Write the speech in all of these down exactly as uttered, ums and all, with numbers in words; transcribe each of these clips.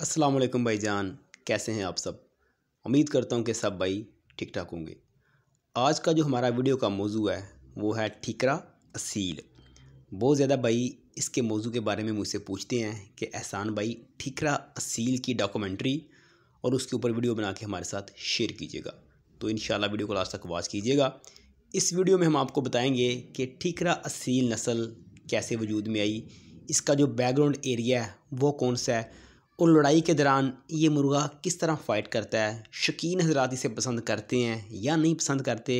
अस्सलामुअलैकुम भाई जान, कैसे हैं आप सब। उम्मीद करता हूँ कि सब भाई ठीक ठाक होंगे। आज का जो हमारा वीडियो का मौजू है वो है ठीकरा असील। बहुत ज़्यादा भाई इसके मौजू के बारे में मुझसे पूछते हैं कि एहसान भाई ठीकरा असील की डॉक्यूमेंट्री और उसके ऊपर वीडियो बना के हमारे साथ शेयर कीजिएगा। तो इंशाल्लाह वीडियो को लास्ट तक वॉच कीजिएगा। इस वीडियो में हम आपको बताएँगे कि ठीकरा असील नस्ल कैसे वजूद में आई, इसका जो बैकग्राउंड एरिया है वो कौन सा है, और लड़ाई के दौरान ये मुर्गा किस तरह फ़ाइट करता है, शौकीन हजरात इसे पसंद करते हैं या नहीं पसंद करते,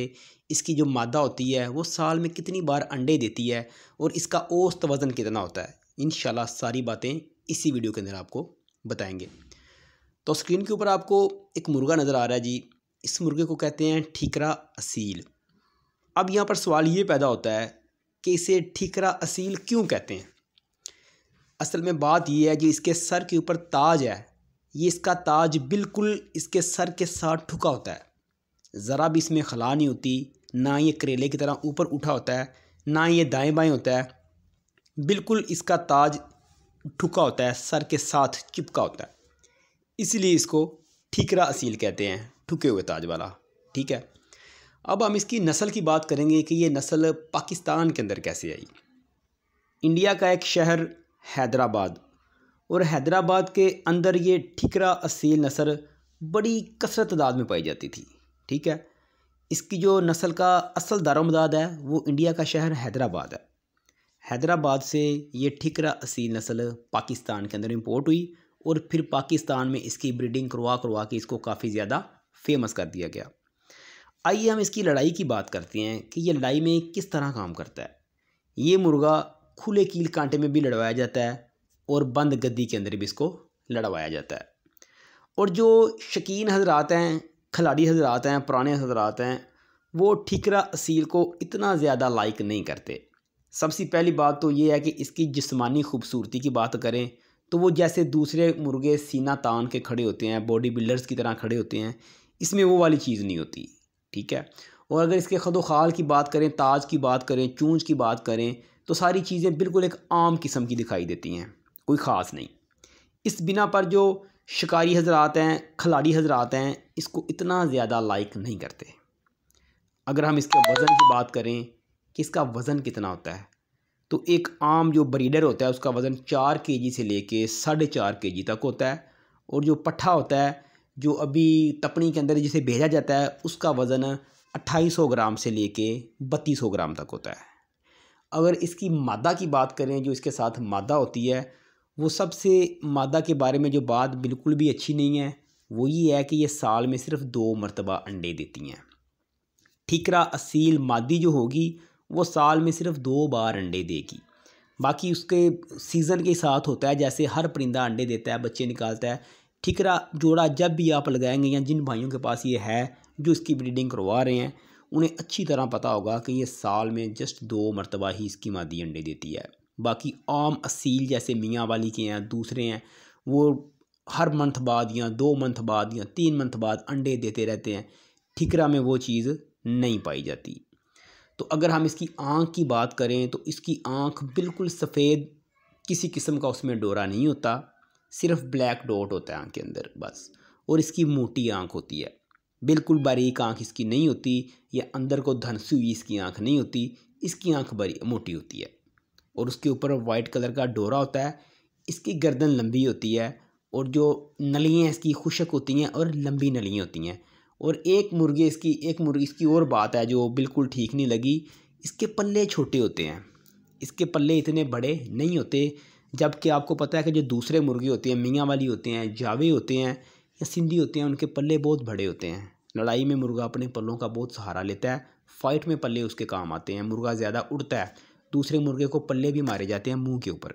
इसकी जो मादा होती है वो साल में कितनी बार अंडे देती है और इसका औसत वज़न कितना होता है। इंशाल्लाह सारी बातें इसी वीडियो के अंदर आपको बताएंगे। तो स्क्रीन के ऊपर आपको एक मुर्गा नज़र आ रहा है जी, इस मुर्गे को कहते हैं ठीकरा असील। अब यहाँ पर सवाल ये पैदा होता है कि इसे ठीकरा असील क्यों कहते हैं। असल में बात यह है जो इसके सर के ऊपर ताज है, ये इसका ताज बिल्कुल इसके सर के साथ ठुका होता है, ज़रा भी इसमें खला नहीं होती, ना ये करेले की तरह ऊपर उठा होता है, ना ये दाएं बाएं होता है, बिल्कुल इसका ताज ठुका होता है, सर के साथ चिपका होता है, इसलिए इसको ठीकरा असील कहते हैं, ठुके हुए ताज वाला। ठीक है, अब हम इसकी नस्ल की बात करेंगे कि ये नस्ल पाकिस्तान के अंदर कैसे आई। इंडिया का एक शहर हैदराबाद, और हैदराबाद के अंदर ये ठीकरा असील नस्ल बड़ी कसरत तादाद में पाई जाती थी। ठीक है, इसकी जो नस्ल का असल दारोमदाद है वो इंडिया का शहर हैदराबाद है। हैदराबाद से ये ठीकरा असील नस्ल पाकिस्तान के अंदर इंपोर्ट हुई और फिर पाकिस्तान में इसकी ब्रीडिंग करवा करवा के इसको काफ़ी ज़्यादा फेमस कर दिया गया। आइए हम इसकी लड़ाई की बात करते हैं कि ये लड़ाई में किस तरह काम करता है। ये मुर्गा खुले कील कांटे में भी लड़वाया जाता है और बंद गद्दी के अंदर भी इसको लड़वाया जाता है। और जो शकीन हजरात हैं, खिलाड़ी हजरात हैं, पुराने हजरात हैं, वो ठीकरा असील को इतना ज़्यादा लाइक नहीं करते। सबसे पहली बात तो ये है कि इसकी जिस्मानी खूबसूरती की बात करें तो वो जैसे दूसरे मुर्गे सीना तान के खड़े होते हैं, बॉडी बिल्डर्स की तरह खड़े होते हैं, इसमें वो वाली चीज़ नहीं होती। ठीक है, और अगर इसके खदोखाल की बात करें, ताज की बात करें, चूंज की बात करें, तो सारी चीज़ें बिल्कुल एक आम किस्म की दिखाई देती हैं, कोई ख़ास नहीं। इस बिना पर जो शिकारी हजरात हैं, खिलाड़ी हजरात हैं, इसको इतना ज़्यादा लाइक नहीं करते। अगर हम इसके वज़न की बात करें कि इसका वज़न कितना होता है, तो एक आम जो ब्रीडर होता है उसका वज़न चार के जी से लेके साढ़े चार के जी तक होता है, और जो पट्ठा होता है जो अभी तपनी के अंदर जिसे भेजा जाता है उसका वज़न अट्ठाईस सौ ग्राम से लेके बत्तीस सौ ग्राम तक होता है। अगर इसकी मादा की बात करें, जो इसके साथ मादा होती है, वो सबसे मादा के बारे में जो बात बिल्कुल भी अच्छी नहीं है वो ये है कि ये साल में सिर्फ दो मरतबा अंडे देती हैं। ठीकरा असील मादी जो होगी वो साल में सिर्फ दो बार अंडे देगी, बाकी उसके सीज़न के साथ होता है। जैसे हर परिंदा अंडे देता है, बच्चे निकालता है, ठीकरा जोड़ा जब भी आप लगाएंगे या जिन भाइयों के पास ये है जो इसकी ब्रीडिंग करवा रहे हैं उन्हें अच्छी तरह पता होगा कि ये साल में जस्ट दो मरतबा ही इसकी मादी अंडे देती है। बाकी आम असील जैसे मियांवाली के हैं, दूसरे हैं, वो हर मंथ बाद या दो मंथ बाद या तीन मंथ बाद अंडे देते रहते हैं। ठीकरा में वो चीज़ नहीं पाई जाती। तो अगर हम इसकी आँख की बात करें तो इसकी आँख बिल्कुल सफ़ेद, किसी किस्म का उसमें डोरा नहीं होता, सिर्फ ब्लैक डॉट होता है आँख के अंदर बस। और इसकी मोटी आँख होती है, बिल्कुल बारीक आँख इसकी नहीं होती या अंदर को धंसी हुई इसकी आँख नहीं होती, इसकी आँख बड़ी मोटी होती है और उसके ऊपर वाइट कलर का डोरा होता है। इसकी गर्दन लंबी होती है और जो नलियाँ इसकी खुशक होती हैं और लंबी नलियाँ होती हैं। और एक मुर्गे इसकी एक मुर्गी इसकी और बात है जो बिल्कुल ठीक नहीं लगी, इसके पल्ले छोटे होते हैं, इसके पल्ले इतने बड़े नहीं होते। जबकि आपको पता है कि जो दूसरे मुर्गे होते हैं, मियांवाली होते हैं, जावे होते हैं या सिंधी होते हैं, उनके पल्ले बहुत बड़े होते हैं। लड़ाई में मुर्गा अपने पल्लों का बहुत सहारा लेता है, फाइट में पल्ले उसके काम आते हैं, मुर्गा ज़्यादा उड़ता है, दूसरे मुर्गे को पल्ले भी मारे जाते हैं मुंह के ऊपर।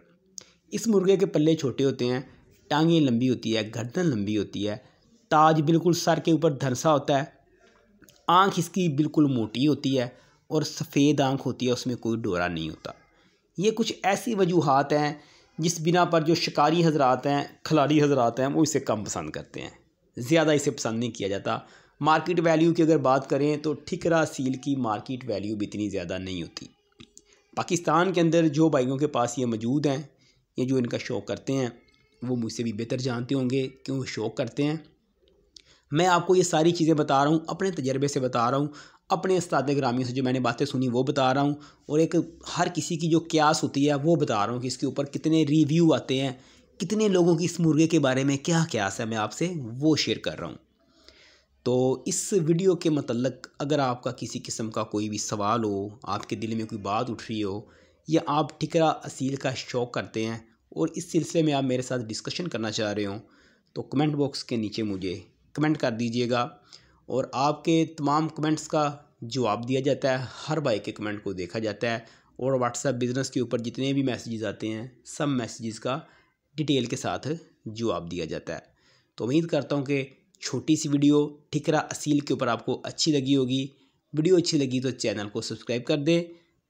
इस मुर्गे के पल्ले छोटे होते हैं, टांगें लंबी होती है, गर्दन लंबी होती है, ताज बिल्कुल सर के ऊपर धंसा होता है, आँख इसकी बिल्कुल मोटी होती है और सफ़ेद आँख होती है, उसमें कोई डोरा नहीं होता। ये कुछ ऐसी वजूहात हैं जिस बिना पर जो शिकारी हजरात हैं, खिलाड़ी हजरात हैं, वो इसे कम पसंद करते हैं, ज़्यादा इसे पसंद नहीं किया जाता। मार्केट वैल्यू की अगर बात करें तो ठीकरा असील की मार्केट वैल्यू भी इतनी ज़्यादा नहीं होती। पाकिस्तान के अंदर जो भाइयों के पास ये मौजूद हैं या जो इनका शौक़ करते हैं वो मुझसे भी बेहतर जानते होंगे क्यों वो शौक़ करते हैं। मैं आपको ये सारी चीज़ें बता रहा हूँ, अपने तजर्बे से बता रहा हूँ, अपने उस्ताद ग्रामीण से जो मैंने बातें सुनी वो बता रहा हूँ, और एक हर किसी की जो क्यास होती है वो बता रहा हूँ कि इसके ऊपर कितने रिव्यू आते हैं, कितने लोगों की इस मुर्गे के बारे में क्या क्यास है, मैं आपसे वो शेयर कर रहा हूँ। तो इस वीडियो के मतलब अगर आपका किसी किस्म का कोई भी सवाल हो, आपके दिल में कोई बात उठ रही हो, या आप ठिकरा असील का शौक़ करते हैं और इस सिलसिले में आप मेरे साथ डिस्कशन करना चाह रहे हो, तो कमेंट बॉक्स के नीचे मुझे कमेंट कर दीजिएगा और आपके तमाम कमेंट्स का जवाब दिया जाता है, हर भाई के कमेंट को देखा जाता है, और व्हाट्सएप बिज़नेस के ऊपर जितने भी मैसेजेस आते हैं सब मैसेजेस का डिटेल के साथ जवाब दिया जाता है। तो उम्मीद करता हूँ कि छोटी सी वीडियो ठिकरा असील के ऊपर आपको अच्छी लगी होगी। वीडियो अच्छी लगी तो चैनल को सब्सक्राइब कर दें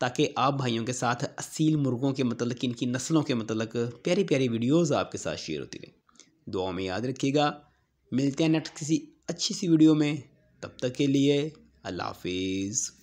ताकि आप भाइयों के साथ असील मुर्गों के मतलब इनकी नस्लों के मतलब प्यारी प्यारी वीडियोस आपके साथ शेयर होती रहें। दुआओं में याद रखिएगा। मिलते हैं नेक्स्ट किसी अच्छी सी वीडियो में, तब तक के लिए अल्लाह हाफिज़।